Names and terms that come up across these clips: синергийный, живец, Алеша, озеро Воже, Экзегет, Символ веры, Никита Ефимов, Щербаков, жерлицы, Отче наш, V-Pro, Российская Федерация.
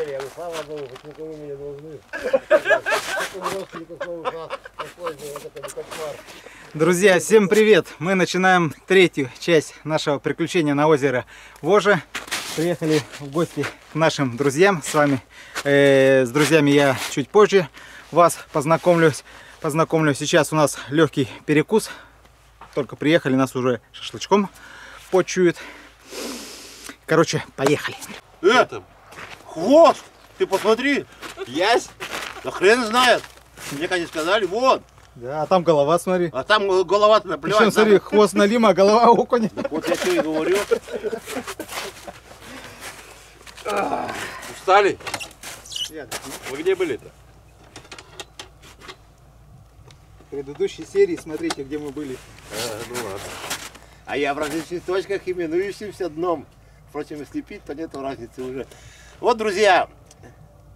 теперь. Я говорю, слава Богу, хоть никому меня должны. Друзья, всем привет! Мы начинаем третью часть нашего приключения на озеро Воже. Приехали в гости к нашим друзьям. С вами, с друзьями я чуть позже вас познакомлю. Сейчас у нас легкий перекус. Только приехали, нас уже шашлычком почуют. Короче, поехали. Это, хвост, ты посмотри, есть, да хрен знает, мне они сказали, вот. Да, а там голова, смотри. А там голова-то наплевать. Причем, смотри, хвост налима, а голова окунь. Вот я что и говорю. Устали? Вы где были-то? В предыдущей серии, смотрите, где мы были. Ну ладно. А я в различных точках именующимся дном. Впрочем, если пить, то нет разницы уже. Вот, друзья,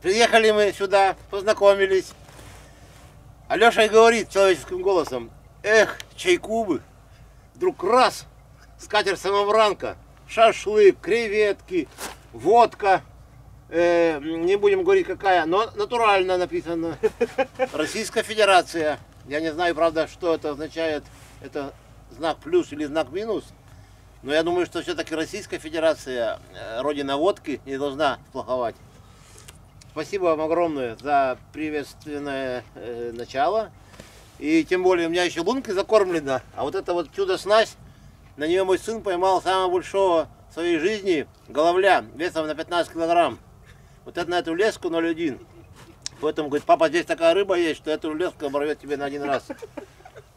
приехали мы сюда, познакомились. Алеша и говорит человеческим голосом: эх, чайку бы. Вдруг раз, скатерть-самобранка, шашлык, креветки, водка. Не будем говорить какая, но натурально написано. Российская Федерация. Я не знаю, правда, что это означает. Это знак плюс или знак минус. Но я думаю, что все-таки Российская Федерация, родина водки, не должна сплоховать. Спасибо вам огромное за приветственное начало. И тем более у меня еще лунка закормлена. А вот это вот чудо-снасть, на нее мой сын поймал самого большого в своей жизни головля весом на 15 килограмм. Вот это на эту леску 0,1. Поэтому, говорит, папа, здесь такая рыба есть, что эту леску оборвет тебе на один раз.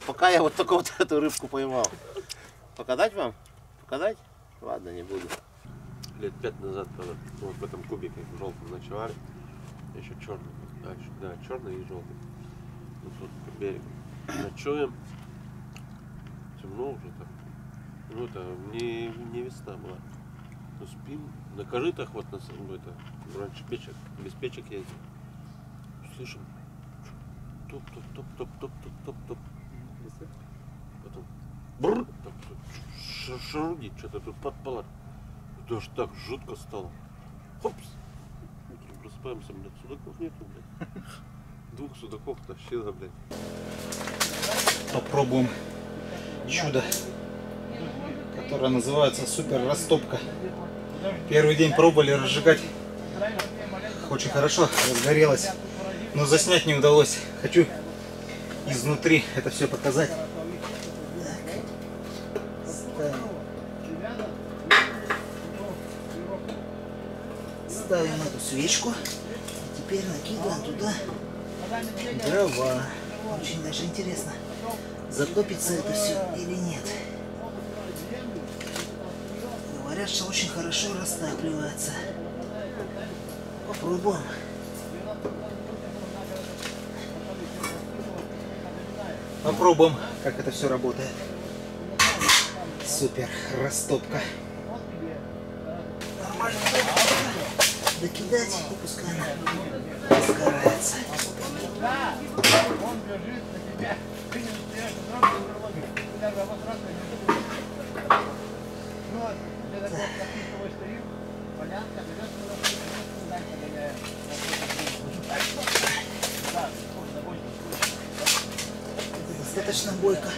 Пока я вот только вот эту рыбку поймал. Показать вам? Показать? Ладно, не буду. Лет 5 назад, когда вот в этом кубике в желтом ночевали, еще черный, да, черный и желтый. Вот тут по берегу ночуем, темно уже так. Ну это не весна была. Ну спим, на корытах вот на это, раньше печек, без печек ездил. Слышим, топ-топ-топ-топ-топ-топ-топ-топ. Потом бррр, шаруги, что-то тут подпала. Даже так жутко стало. Хопс! Просыпаемся, блядь, судаков нету, блядь. Двух судаков тащило, блядь. Попробуем чудо, которое называется супер растопка. Первый день пробовали разжигать. Очень хорошо разгорелось, но заснять не удалось. Хочу изнутри это все показать. Ставим эту свечку, и теперь накидываем туда дрова. Очень даже интересно, затопится это все или нет. Говорят, что очень хорошо растапливается. Попробуем. Попробуем, как это все работает. Супер растопка. Нормально. Докидать и пускай она сгорается. Достаточно бойко.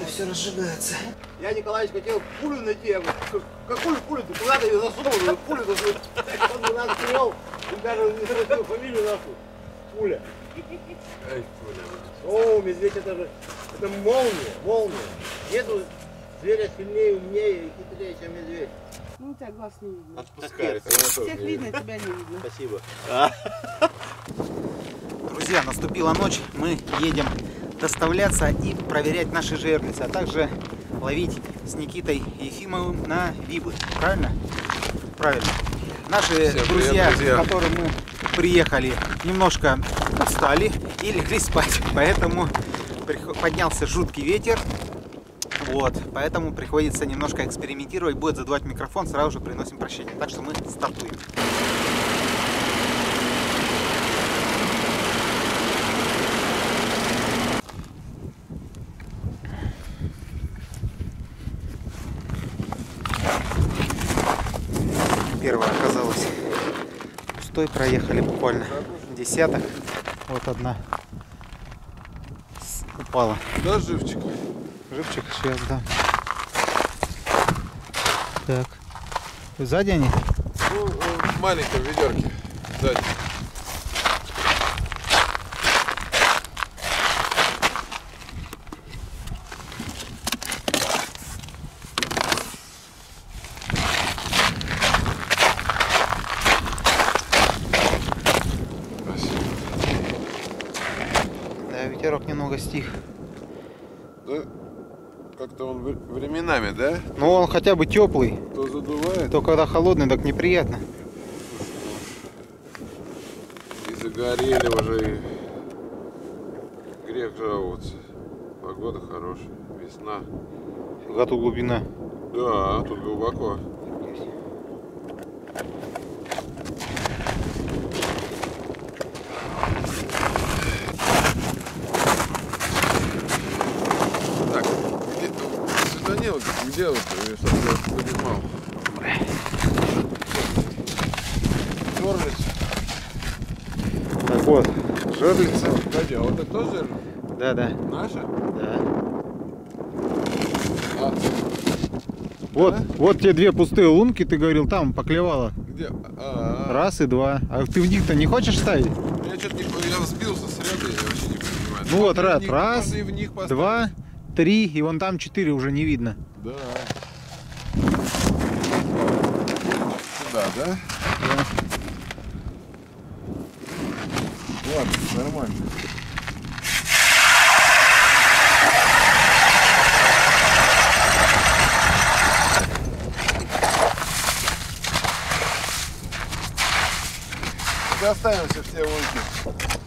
Это все разжигается. Я, Николаевич, хотел пулю найти. Я говорю, какую пулю? Ты куда-то ее засунул, пулю-то он нас привел, и даже не зарастил фамилию нашу. Пуля. Ай, пуля. О, медведь, это же, это молния, молния. Нету зверя сильнее, умнее и хитрее, чем медведь. Ну, у тебя глаз не видно. Отпускается. Всех видно, тебя не видно. Спасибо. Друзья, наступила ночь, мы едем доставляться и проверять наши жерлицы, а также ловить с Никитой Ефимовым на вибы. Правильно? Правильно. Наши друзья, с которыми мы приехали, немножко устали и легли спать, поэтому поднялся жуткий ветер. Вот, поэтому приходится немножко экспериментировать, будет задувать микрофон, сразу же приносим прощение. Так что мы стартуем. шестой проехали буквально. Десяток. Вот одна упала. Да, живчик? Живчик сейчас, да. Так. Сзади они? Ну, в маленьком ведерке. Сзади. Стих. Да, как-то он временами, да? Ну он хотя бы теплый. То задувает. То когда холодный, так неприятно. И загорели уже. И грех жаловаться. Погода хорошая, весна. Фига тут глубина. Да, тут глубоко. Так вот, жерлица. Кстати, а вот это тоже? Да, да. Наша? Да. А. Вот, а? Вот те две пустые лунки, ты говорил, там поклевала. Где? А-а-а. Раз и два. А ты в них-то не хочешь ставить? Я что-то не понял, я сбился с ряда, я вообще не понимаю. Ну вот, раз, в них два, три, и вон там четыре уже не видно. Да. Сюда, да? Да. Ладно, нормально. Доставимся все улики.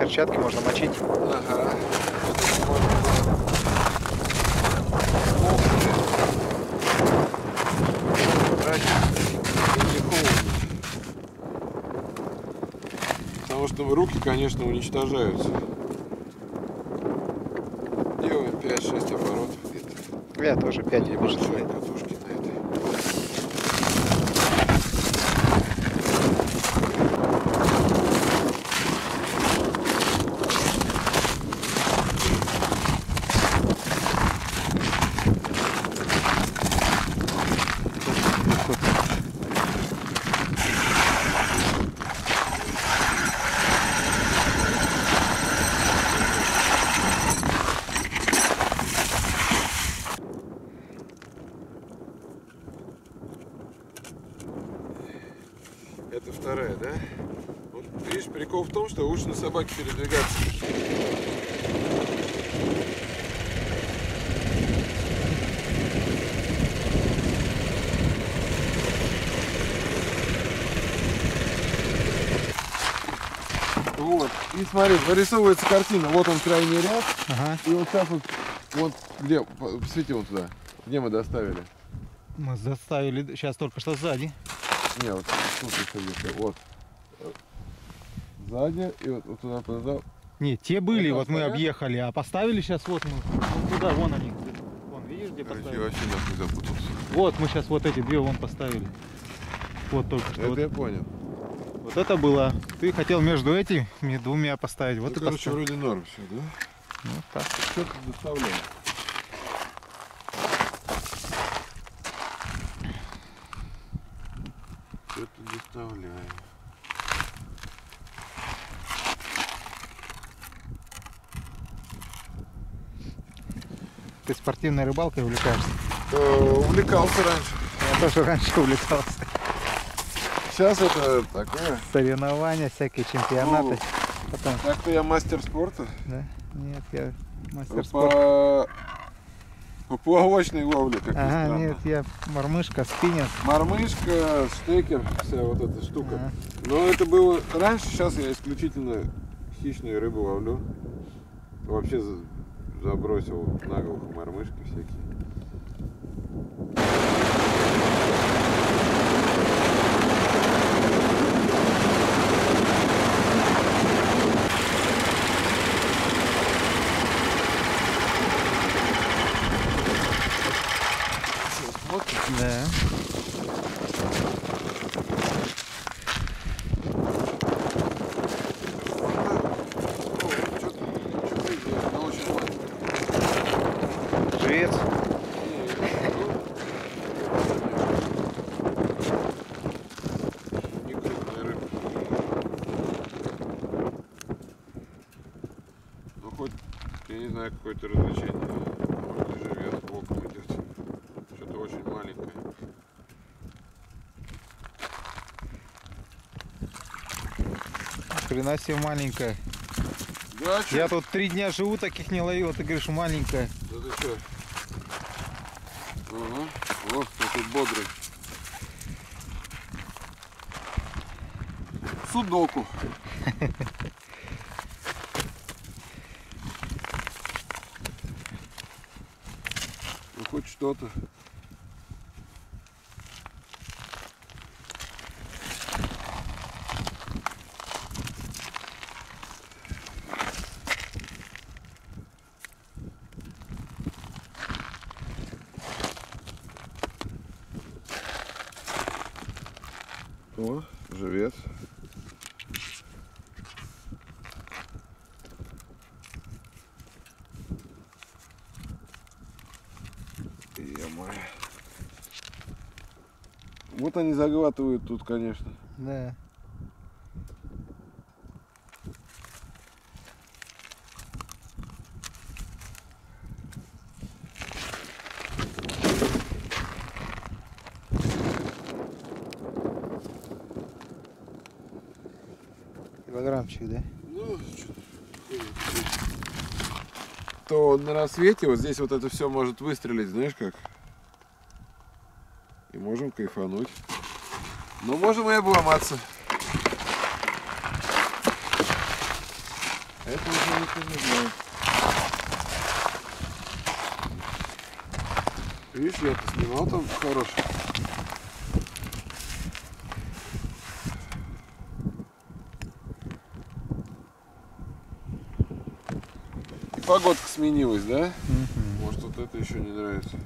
Перчатки можно мочить. Ага. Потому что руки, конечно, уничтожаются. Делаем 5-6 оборотов. Я тоже 5 или больше. Это вторая, да? Вот, видишь, прикол в том, что лучше на собаке передвигаться. Вот, и смотри, вырисовывается картина. Вот он крайний ряд. Ага. И вот сейчас вот, вот где, посвети вот туда. Где мы доставили? Мы доставили, сейчас только что сзади. Не, вот тут еще вот. Сзади и вот, вот туда, туда. Не, те были, это вот мы объехали, а поставили сейчас вот мы. Вот туда, вон они. Вон, видишь, где поставили? Короче, я вообще нахуй запутался. Вот, мы сейчас вот эти две вон поставили. Вот только что. Это вот, я понял. Вот это было. Ты хотел между этими двумя поставить. Вот ну, и короче, поставил. Вроде норм все, да? Ну так. Что ты доставляешь? Доставляю. Ты спортивной рыбалкой увлекаешься? Увлекался раньше. Я тоже раньше увлекался. Сейчас это такое. Соревнования, всякие чемпионаты. Ну, потом. Так-то я мастер спорта. Да? Нет, я мастер спорта. Поплавочной ловли, как ни странно. Нет, я мормышка, спиннер. Мормышка, штекер, вся вот эта штука. Но это было раньше, сейчас я исключительно хищную рыбу ловлю. Вообще забросил на голову мормышки всякие. Да. Жрец. Ну хоть, я не знаю, какое-то развлечение. Может, живет боком идет. Что-то очень маленькое. Хрена себе маленькая. Да, я тут 3 дня живу, таких не ловил, а ты говоришь маленькая. Да ты что? Ага. Вот, тут бодрый. Судоку. Ну хоть что-то. О, живец. Е-мое. Вот они заглатывают тут, конечно. Да. Килограммчик, да? Ну, то на рассвете вот здесь вот это все может выстрелить, знаешь как? И можем кайфануть. Но можем и обломаться. Это уже никто не знает. Видишь, я-то снимал там хороший. Погодка сменилась, да? Угу. Может, вот это еще не нравится.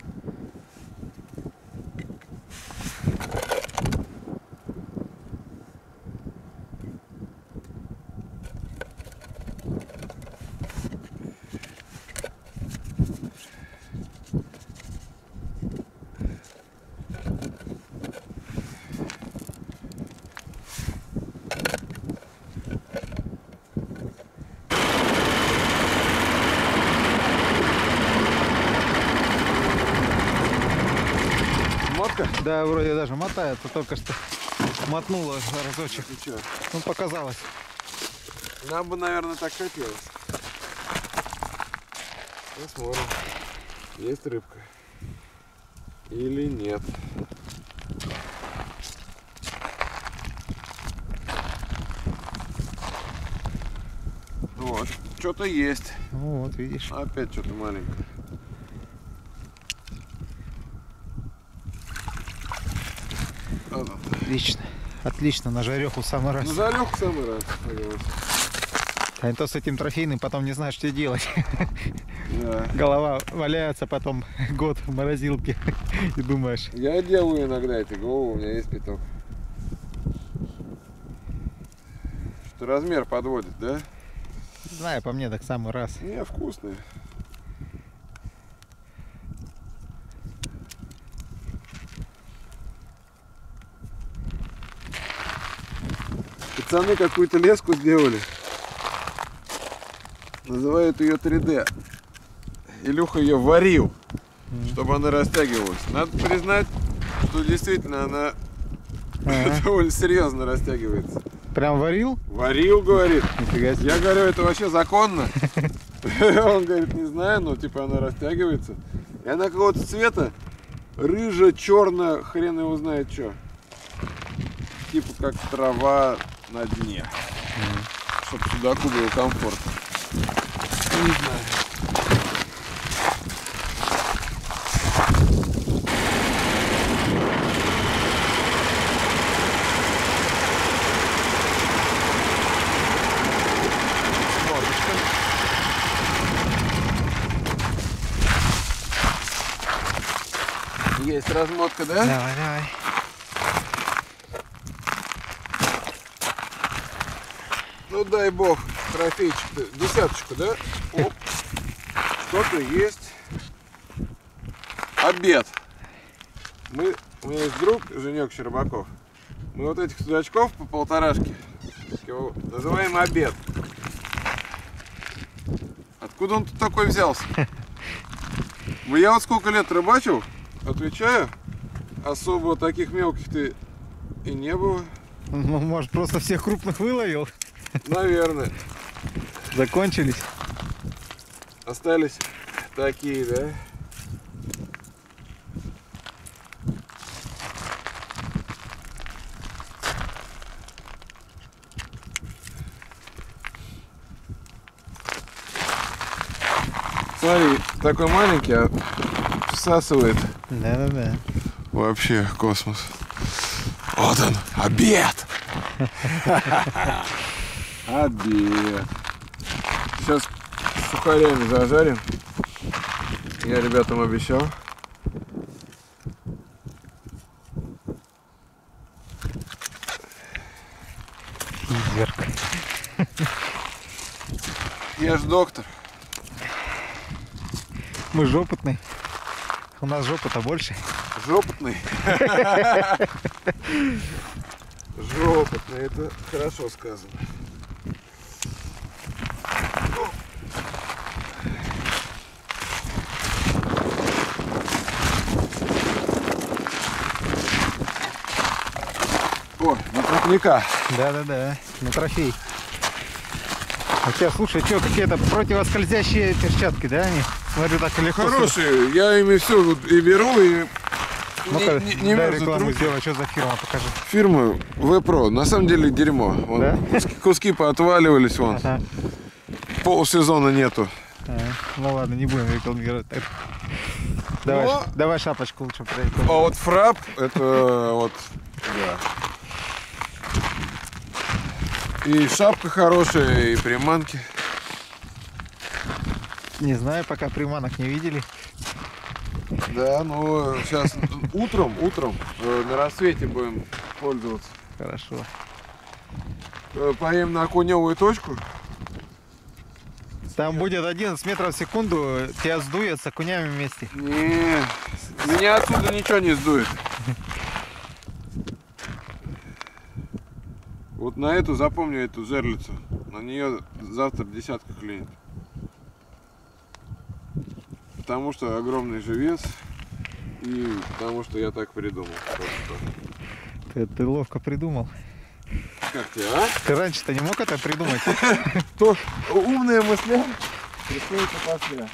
Да, вроде даже мотается, только что мотнула разочек. Ну, показалось. Нам бы, наверное, так хотелось. Посмотрим, есть рыбка или нет. Вот, что-то есть. Ну, вот, видишь. Опять что-то маленькое. Отлично, отлично, на жареху самый раз. На жареху самый раз. А то с этим трофейным потом не знаешь, что делать. Да. Голова валяется потом год в морозилке и думаешь. Я делаю иногда эти головы, у меня есть пяток. Что размер подводит, да? Не знаю, по мне так самый раз. Не, вкусные. Пацаны какую-то леску сделали, называют ее 3D. Илюха ее варил, чтобы она растягивалась. Надо признать, что действительно она довольно серьезно растягивается. Прям варил? Варил, говорит. Я говорю, это вообще законно. Он говорит, не знаю, но типа она растягивается. И она какого-то цвета, рыжая, черная, хрен его знает что. Типа как трава на дне. Чтобы судаку было комфортно. Не знаю. Есть размотка, да? Давай, давай. Ну дай бог, трофейчик-то, десяточку, да? Оп, что-то есть. Обед. Мы, у меня есть друг, Женек Щербаков. Мы вот этих судачков по полторашке называем обед. Откуда он тут такой взялся? Я вот сколько лет рыбачил, отвечаю, особо таких мелких-то и не было. Ну, может, просто всех крупных выловил? Наверное. Закончились? Остались такие, да? Смотри, такой маленький, а всасывает. Да-да-да. Вообще космос. Вот он, обед! Обед. Сейчас сухарями зажарим. Я ребятам обещал. Изверг. Я ж доктор. Мы ж опытный. У нас жопа-то больше. Жопотный. Жопотный, это хорошо сказано. О, на крупняка. Да-да-да, на трофей. Хотя, слушай, что, какие-то противоскользящие перчатки, да, они? Смотрю, так легко. Хорошие, я ими все и беру, и не дай рекламу сделай, что за фирма, покажи. Фирма V-Pro, на самом деле дерьмо. Вон, да? Куски поотваливались, вон. Ага. Полсезона нету. Ага. Ну ладно, не будем рекламировать. Давай, но... давай шапочку лучше прорекламируем. А вот фрап, это вот... Да. И шапка хорошая, и приманки. Не знаю, пока приманок не видели. Да, ну сейчас утром на рассвете будем пользоваться. Хорошо. Поедем на окуневую точку. Там будет 11 метров в секунду, тебя сдует с окунями вместе. Не, меня отсюда ничего не сдует. Вот на эту, запомню эту жерлицу. На нее завтра десятка клюнет. Потому что огромный же вес и потому что я так придумал. Ты ловко придумал. Как ты, а? Ты раньше-то не мог это придумать. То умные мысли приходится после.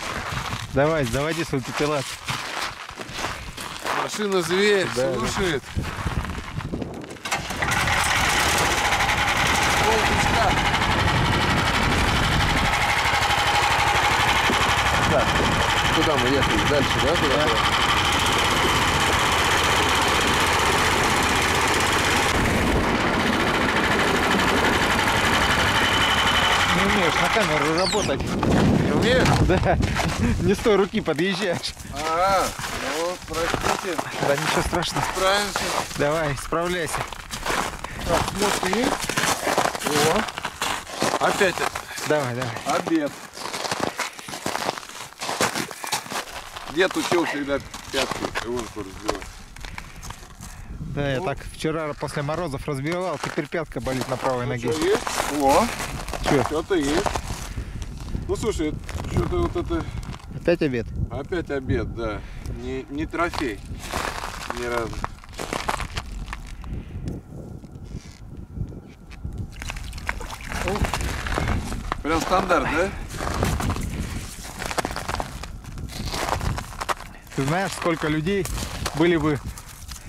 Давай, заводи свой пепелат. Машина зверь, слушает. Куда мы ехали? Дальше, да? Куда? Не умеешь на камеру работать. Не умеешь? Да. Не с той руки подъезжаешь. А, ну простите. Да ничего страшного. Справимся. Давай, справляйся. Так, смотри. О. Опять. Давай, давай. Обед. Дед учил всегда пятки, вынку разбивать. Да, ну, я так вчера после морозов разбивал, теперь пятка болит на правой ноге. Что есть? О, что-то есть. Ну слушай, что-то вот это... Опять обед? Опять обед, да. Не трофей. Ни разу. Прям стандарт, да? Ты знаешь, сколько людей были бы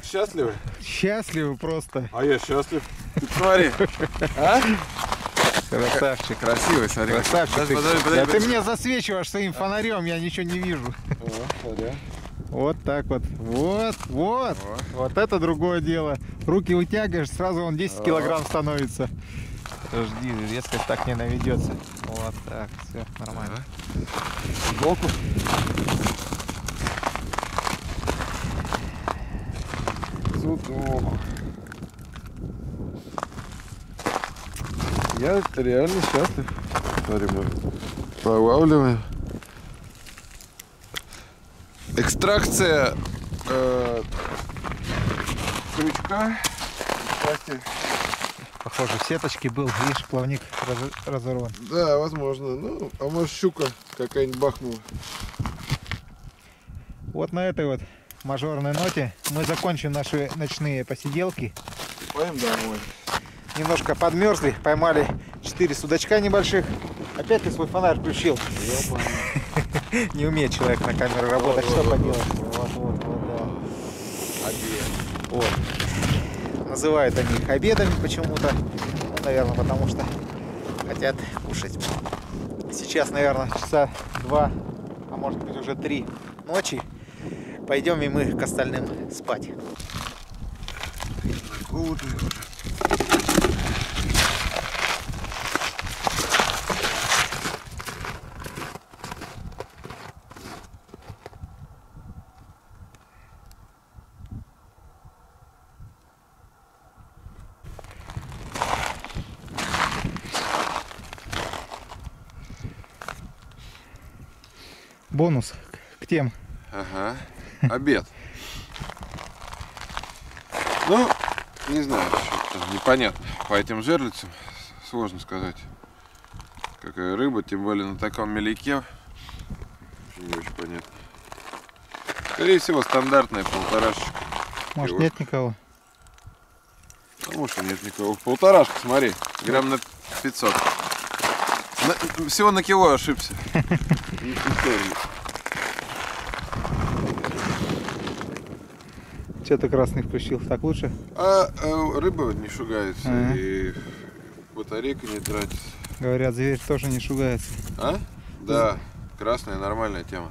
счастливы? Счастливы просто. А я счастлив. Ты смотри. А? Красавчик, красивый, смотри. Красавчик. Ты, подожди. Ты меня засвечиваешь своим фонарем, я ничего не вижу. Вот так вот. Вот. Вот это другое дело. Руки вытягиваешь, сразу он 10 килограмм становится. Подожди, резкость так не наведется. Вот так, все, нормально. Иголку. Судом. Я реально счастлив. Смотри, мы полавливаем. Экстракция крючка. Похоже, в сеточке был, видишь, плавник разорван. Да, возможно. Ну, а может, щука какая-нибудь бахнула. Вот на этой вот мажорной ноте мы закончим наши ночные посиделки. Пойдем домой. Немножко подмерзли, поймали 4 судачка небольших. Опять ты свой фонарь включил. Не умеет человек на камеру работать, что поделать. Вот. Называют они их обедами почему-то. Ну, наверное, потому что хотят кушать. Сейчас, наверное, часа 2, а может быть уже 3 ночи. Пойдем и мы к остальным спать. Бонус к тем. Ага. Обед. Ну, не знаю, что-то непонятно. По этим жерлицам сложно сказать, какая рыба, тем более на таком мелике. Не очень понятно. Скорее всего, стандартная полторашечка. Может, вот. Нет никого? Потому что нет никого. Полторашка, смотри, грамм на 500. Всего на кило ошибся. Че ты красный включил? Так лучше? А рыба не шугается, и батарейка не тратится. Говорят, зверь тоже не шугается. А? Да, красная нормальная тема.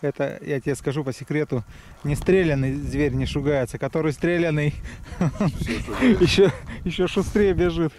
Это, я тебе скажу по секрету, не стрелянный зверь не шугается, который стрелянный еще шустрее бежит.